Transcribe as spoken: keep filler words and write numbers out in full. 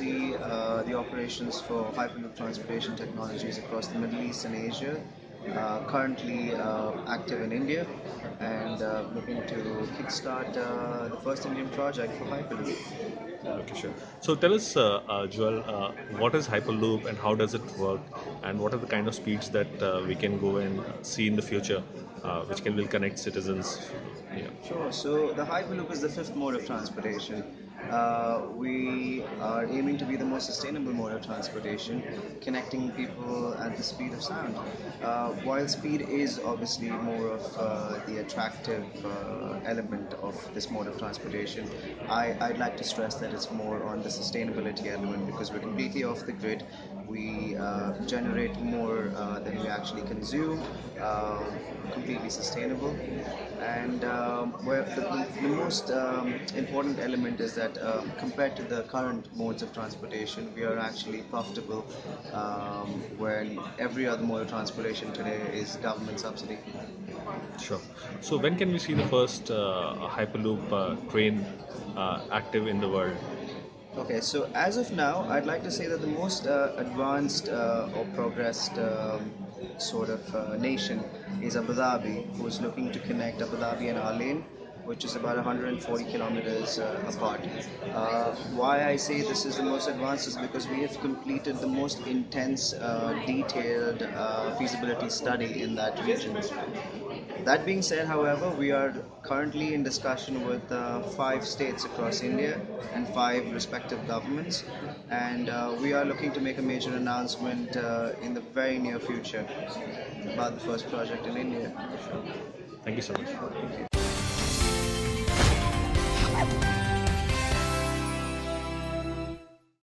oversee uh, the operations for Hyperloop Transportation Technologies across the Middle East and Asia. Uh, currently uh, active in India and uh, looking to kickstart uh, the first Indian project for Hyperloop. Okay, sure. So tell us, uh, uh, Joel, uh, what is Hyperloop and how does it work, and what are the kind of speeds that uh, we can go and see in the future, uh, which can will connect citizens? Yeah. Sure. So the Hyperloop is the fifth mode of transportation. Uh, we are aiming to be the most sustainable mode of transportation, connecting people at the speed of sound. Uh, while speed is obviously more of uh, the attractive uh, element of this mode of transportation, I, I'd like to stress that it's more on the sustainability element, because we're completely off the grid. We uh, generate more uh, than we actually consume, uh, completely sustainable. And um, where the, the most um, important element is that uh, compared to the current modes of transportation, we are actually profitable um, when every other mode of transportation today is government subsidy. Sure. So when can we see the first uh, Hyperloop uh, train uh, active in the world? Okay, so as of now, I'd like to say that the most uh, advanced uh, or progressed um, sort of uh, nation is Abu Dhabi, who is looking to connect Abu Dhabi and Bahrain, which is about one hundred forty kilometers uh, apart. Uh, why I say this is the most advanced is because we have completed the most intense, uh, detailed uh, feasibility study in that region. That being said, however, we are currently in discussion with uh, five states across India and five respective governments, and uh, we are looking to make a major announcement uh, in the very near future about the first project in India. Thank you so much.